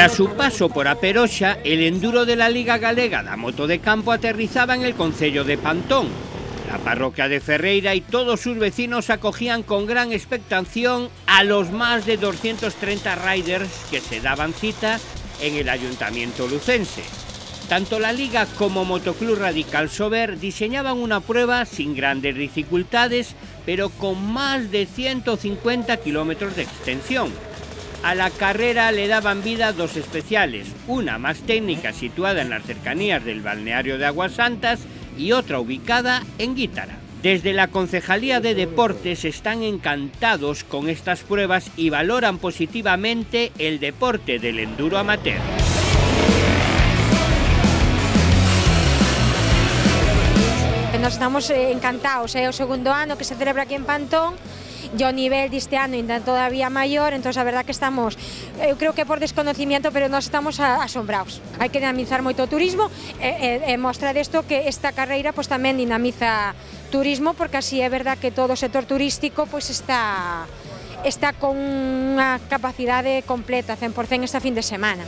Tras su paso por A Peroxa, el Enduro de la Liga Galega da Moto de Campo aterrizaba en el Concello de Pantón. La parroquia de Ferreira y todos sus vecinos acogían con gran expectación a los más de 230 riders que se daban cita en el Ayuntamiento Lucense. Tanto la Liga como Motoclub Radical Sober diseñaban una prueba sin grandes dificultades, pero con más de 150 kilómetros de extensión. A la carrera le daban vida dos especiales, una más técnica situada en las cercanías del balneario de Augas Santas y otra ubicada en Guítara. Desde la Concejalía de Deportes están encantados con estas pruebas y valoran positivamente el deporte del enduro amateur. Nos estamos encantados, es el segundo año que se celebra aquí en Pantón. Yo a nivel de este año todavía mayor, entonces la verdad que estamos, yo creo que por desconocimiento, pero nos estamos asombrados. Hay que dinamizar mucho turismo, mostrar esto, que esta carrera pues también dinamiza turismo, porque así es verdad que todo el sector turístico pues está con una capacidad completa, 100% este fin de semana.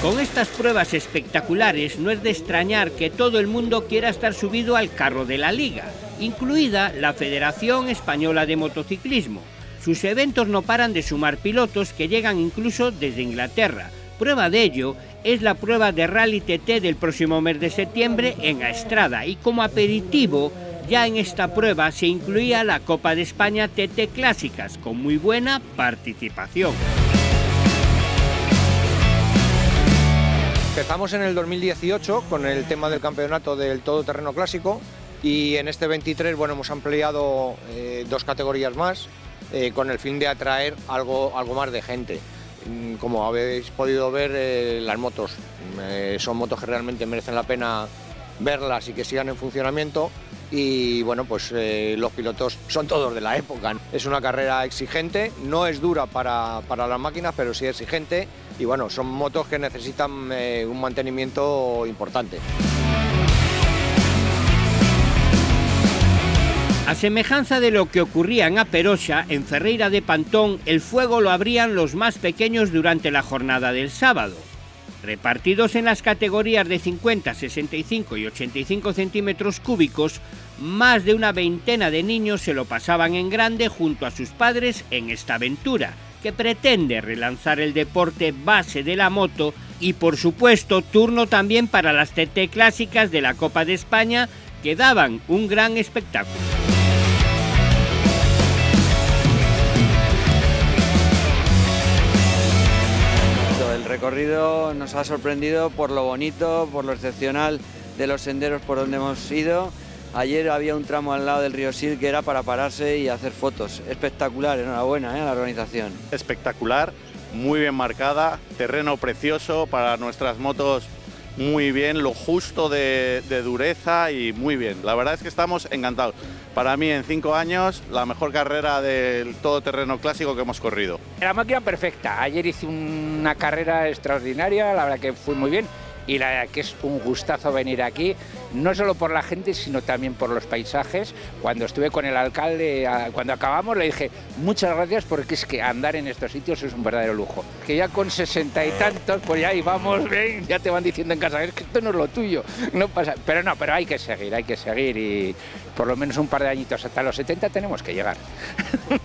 Con estas pruebas espectaculares no es de extrañar que todo el mundo quiera estar subido al carro de la Liga, incluida la Federación Española de Motociclismo. Sus eventos no paran de sumar pilotos que llegan incluso desde Inglaterra. Prueba de ello es la prueba de Rally TT del próximo mes de septiembre en A Estrada, y como aperitivo ya en esta prueba se incluía la Copa de España TT Clásicas con muy buena participación. Empezamos en el 2018 con el tema del campeonato del todoterreno clásico, y en este 23 bueno, hemos ampliado dos categorías más con el fin de atraer algo más de gente. Como habéis podido ver, las motos son motos que realmente merecen la pena verlas y que sigan en funcionamiento, y bueno, pues los pilotos son todos de la época. Es una carrera exigente, no es dura para las máquinas, pero sí exigente. Y bueno, son motos que necesitan un mantenimiento importante. A semejanza de lo que ocurría en A Peroxa, en Ferreira de Pantón el fuego lo abrían los más pequeños durante la jornada del sábado. Repartidos en las categorías de 50, 65 y 85 centímetros cúbicos, más de una veintena de niños se lo pasaban en grande junto a sus padres en esta aventura, que pretende relanzar el deporte base de la moto. Y por supuesto turno también para las TT clásicas de la Copa de España, que daban un gran espectáculo. El recorrido nos ha sorprendido por lo bonito, por lo excepcional de los senderos por donde hemos ido. Ayer había un tramo al lado del río Sil que era para pararse y hacer fotos. Espectacular, enhorabuena a la organización. Espectacular, muy bien marcada, terreno precioso para nuestras motos, muy bien, lo justo de dureza y muy bien. La verdad es que estamos encantados. Para mí, en 5 años, la mejor carrera del todoterreno clásico que hemos corrido. La máquina perfecta. Ayer hice una carrera extraordinaria, la verdad que fue muy bien. Y la verdad que es un gustazo venir aquí, no solo por la gente, sino también por los paisajes. Cuando estuve con el alcalde, cuando acabamos, le dije muchas gracias, porque es que andar en estos sitios es un verdadero lujo. Que ya con 60 y tantos, pues ya íbamos bien, ya te van diciendo en casa, es que esto no es lo tuyo, no pasa. Pero no, pero hay que seguir y por lo menos un par de añitos, hasta los 70 tenemos que llegar.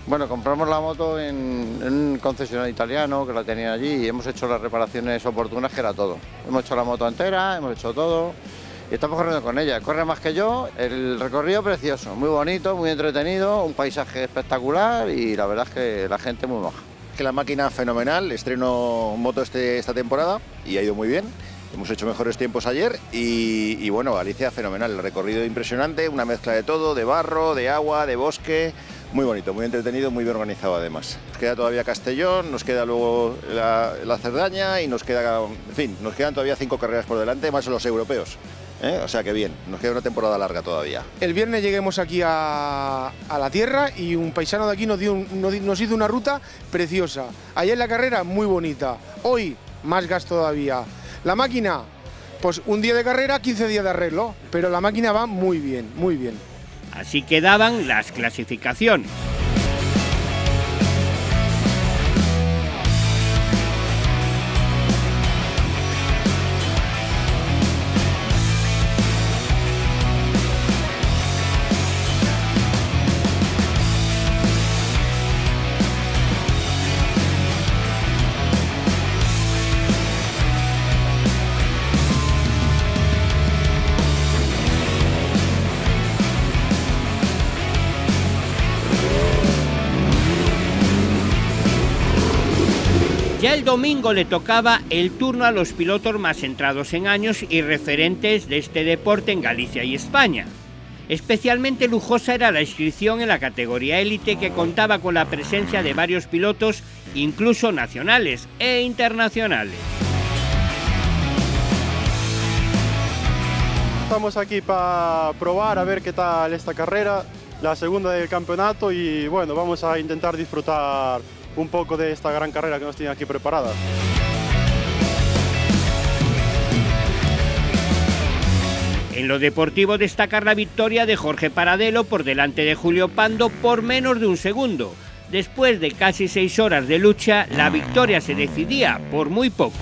Bueno, compramos la moto en un concesionario italiano que la tenían allí y hemos hecho las reparaciones oportunas, que era todo. Hemos hecho la moto entera, hemos hecho todo y estamos corriendo con ella. Corre más que yo, el recorrido precioso, muy bonito, muy entretenido, un paisaje espectacular y la verdad es que la gente muy maja. Que la máquina fenomenal, estreno moto esta temporada y ha ido muy bien. Hemos hecho mejores tiempos ayer y bueno, Galicia fenomenal, el recorrido impresionante, una mezcla de todo, de barro, de agua, de bosque. Muy bonito, muy entretenido, muy bien organizado además. Nos queda todavía Castellón, nos queda luego la Cerdaña y nos queda, en fin, nos quedan todavía 5 carreras por delante, más los europeos. O sea que bien, nos queda una temporada larga todavía. El viernes lleguemos aquí a la tierra y un paisano de aquí nos hizo una ruta preciosa. Ayer la carrera muy bonita, hoy más gas todavía. La máquina, pues un día de carrera, 15 días de arreglo, pero la máquina va muy bien, muy bien. Así quedaban las clasificaciones. Ya el domingo le tocaba el turno a los pilotos más centrados en años y referentes de este deporte en Galicia y España. Especialmente lujosa era la inscripción en la categoría élite, que contaba con la presencia de varios pilotos, incluso nacionales e internacionales. Estamos aquí para probar a ver qué tal esta carrera, la segunda del campeonato, y bueno, vamos a intentar disfrutar un poco de esta gran carrera que nos tiene aquí preparada. En lo deportivo, destacar la victoria de Jorge Paradelo por delante de Julio Pando por menos de un segundo. Después de casi 6 horas de lucha, la victoria se decidía por muy poco.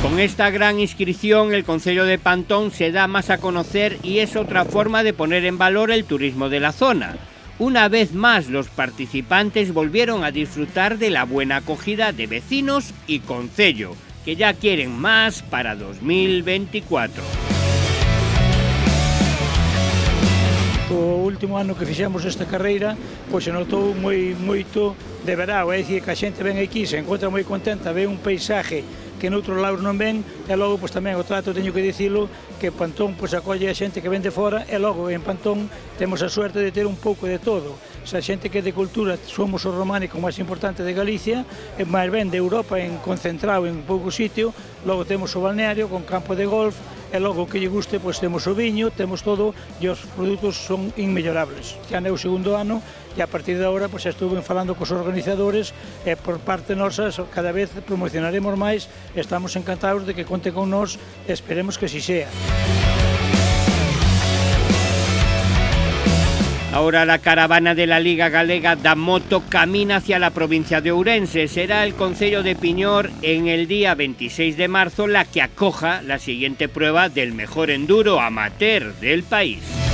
Con esta gran inscripción, el Concello de Pantón se da más a conocer y es otra forma de poner en valor el turismo de la zona. Una vez más, los participantes volvieron a disfrutar de la buena acogida de vecinos y concello, que ya quieren más para 2024. O último ano que fixemos esta carreira, pois se notou moito de verao, é dicir, que a xente ven aquí, se encontra moi contenta, ve un paisaje que noutros lados non ven, e logo pois tamén o trato, teño que dicilo, que Pantón pois acolle a xente que ven de fora, e logo en Pantón temos a suerte de ter un pouco de todo. Se a xente que é de cultura, somos o románico máis importante de Galicia, e máis ben de Europa, en concentrado en pouco sitio, logo temos o balneario con campo de golf, e logo que lle guste, pois temos o viño, temos todo, e os produtos son inmellorables. Xa é o segundo ano, e a partir de agora pois estuve falando cos organizadores, e por parte nosa cada vez promocionaremos máis, estamos encantados de que conte con nós, esperemos que así sea. Ahora la caravana de la Liga Galega da Moto camina hacia la provincia de Ourense. Será el Concello de Piñor en el día 26 de marzo la que acoja la siguiente prueba del mejor enduro amateur del país.